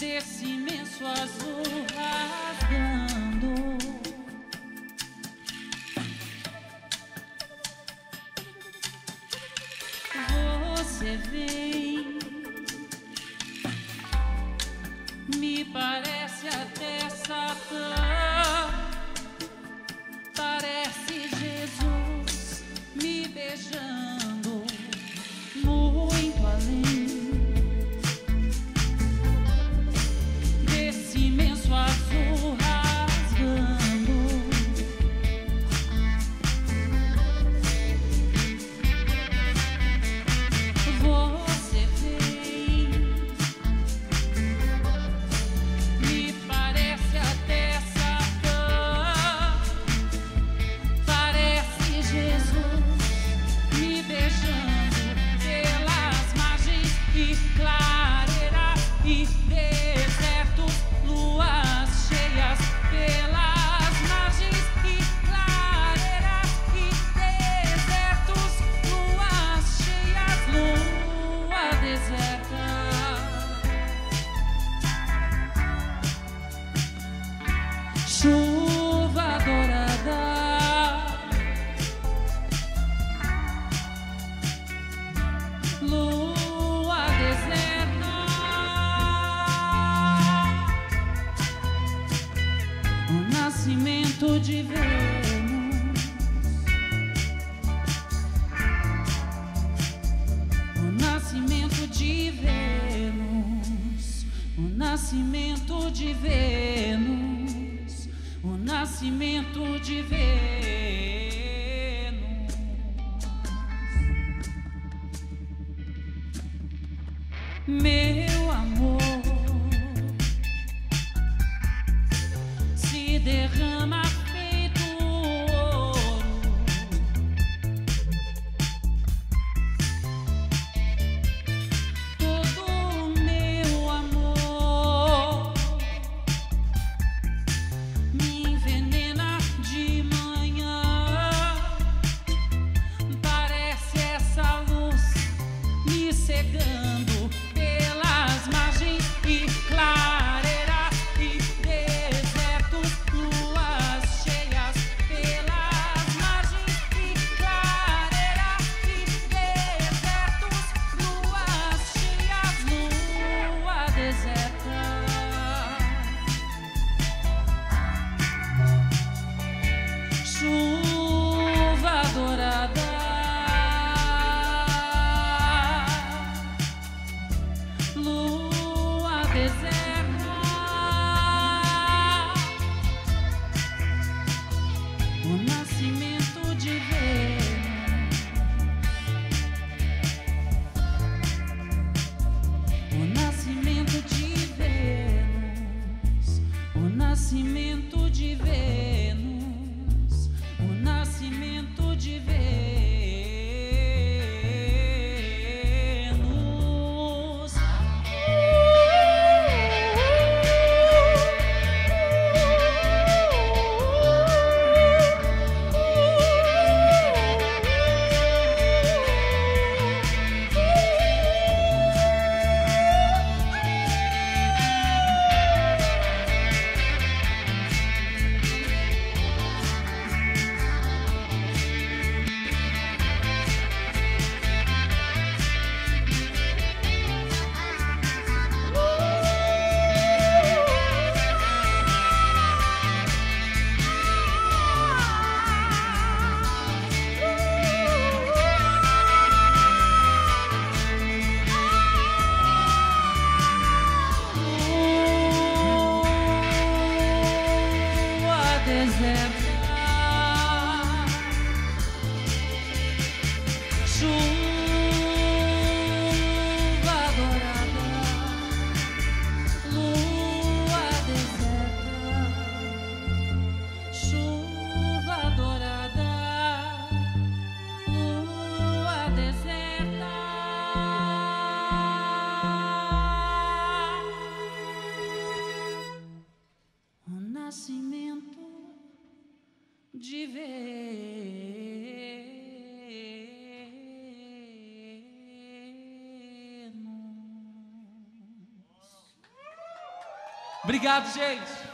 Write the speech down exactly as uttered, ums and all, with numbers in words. desse imenso azul rasgando. Você vem, me parece até Satã, parece Jesus me beijando, muito além. Chuva dourada, lua deserta, o nascimento de Vênus, o nascimento de Vênus, o nascimento de Vênus. O nascimento de Vênus. Meu amor se derrama feito ouro, todo o meu amor. Obrigado, gente.